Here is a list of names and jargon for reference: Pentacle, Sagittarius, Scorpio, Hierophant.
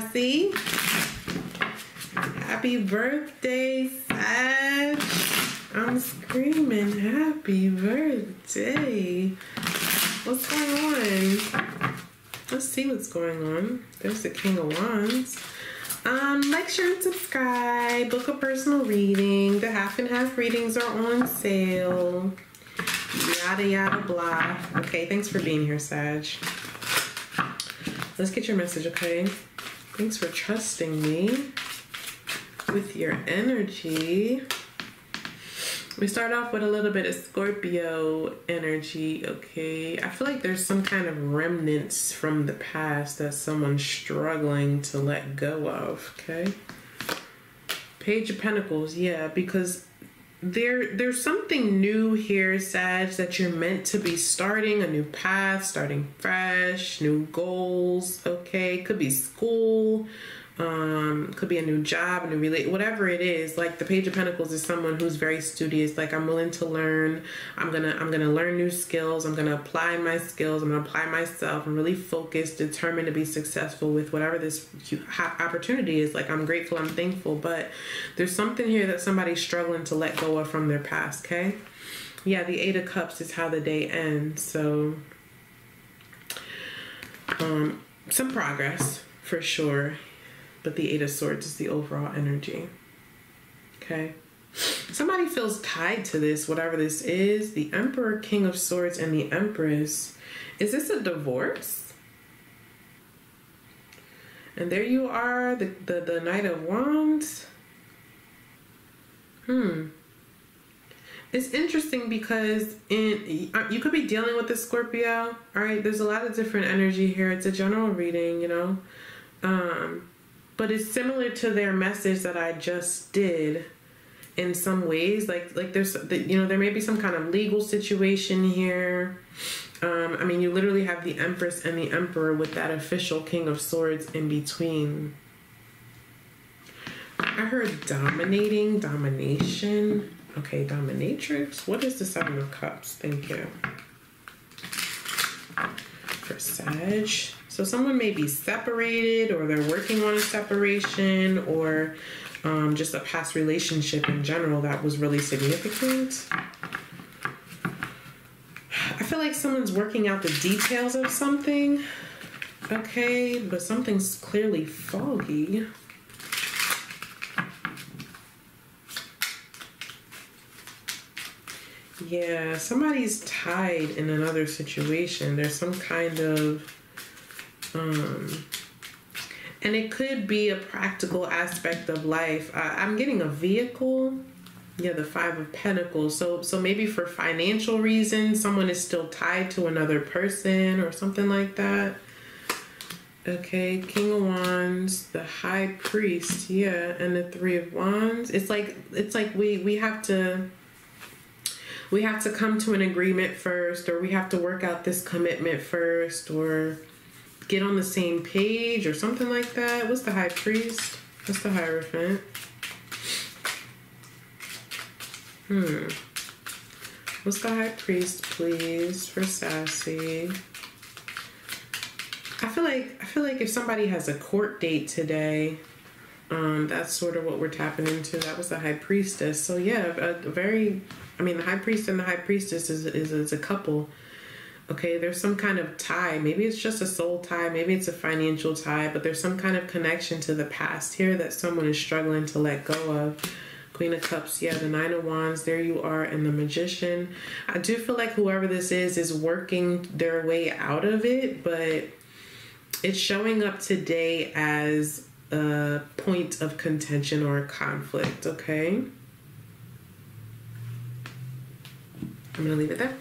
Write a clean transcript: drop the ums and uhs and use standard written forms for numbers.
see. Happy birthday, Sag. I'm screaming happy birthday. What's going on? Let's see what's going on. There's the King of Wands. Like, share, and subscribe. Book a personal reading. The half and half readings are on sale. Yada, yada, blah. Okay, thanks for being here, Sag. Let's get your message, okay? Thanks for trusting me with your energy. We start off with a little bit of Scorpio energy, okay? I feel like there's some kind of remnants from the past that someone's struggling to let go of, okay? Page of Pentacles, yeah, because there's something new here, Sag, that you're meant to be starting a new path, starting fresh, new goals, okay? Could be school. Could be a new job, a new relate, whatever it is. Like, the Page of Pentacles is someone who's very studious. Like, I'm willing to learn. I'm gonna learn new skills. I'm gonna apply my skills. I'm gonna apply myself. I'm really focused, determined to be successful with whatever this opportunity is. Like, I'm grateful, I'm thankful, but there's something here that somebody's struggling to let go of from their past, okay? Yeah, the Eight of Cups is how the day ends. So, some progress for sure. But the Eight of Swords is the overall energy, okay? Somebody feels tied to this, whatever this is. The Emperor, King of Swords, and the Empress. Is this a divorce? And there you are, the Knight of Wands. It's interesting because you could be dealing with a Scorpio, all right? There's a lot of different energy here. It's a general reading, you know? But it's similar to their message that I just did in some ways. Like there's, you know, there may be some kind of legal situation here. I mean, you literally have the Empress and the Emperor with that official King of Swords in between. I heard dominating, domination. Okay, dominatrix. What is the Seven of Cups? Thank you. For Sag. So someone may be separated, or they're working on a separation, or just a past relationship in general that was really significant. I feel like someone's working out the details of something, okay, but something's clearly foggy. Yeah, somebody's tied in another situation. There's some kind of... and it could be a practical aspect of life. I'm getting a vehicle. Yeah, the Five of Pentacles. So maybe for financial reasons, someone is still tied to another person or something like that. Okay, King of Wands, the High Priest, yeah, and the Three of Wands. It's like we have to... We have to come to an agreement first, or we have to work out this commitment first, or get on the same page or something like that. What's the High Priest? What's the Hierophant? What's the High Priest, please, for Sassy? I feel like if somebody has a court date today, that's sort of what we're tapping into. That was the High Priestess. So yeah, I mean, the High Priest and the High Priestess is a couple. Okay, there's some kind of tie. Maybe it's just a soul tie. Maybe it's a financial tie. But there's some kind of connection to the past here that someone is struggling to let go of. Queen of Cups, yeah, the Nine of Wands, there you are, and the Magician. I do feel like whoever this is working their way out of it. But it's showing up today as a point of contention or a conflict, okay? I'm going to leave it there.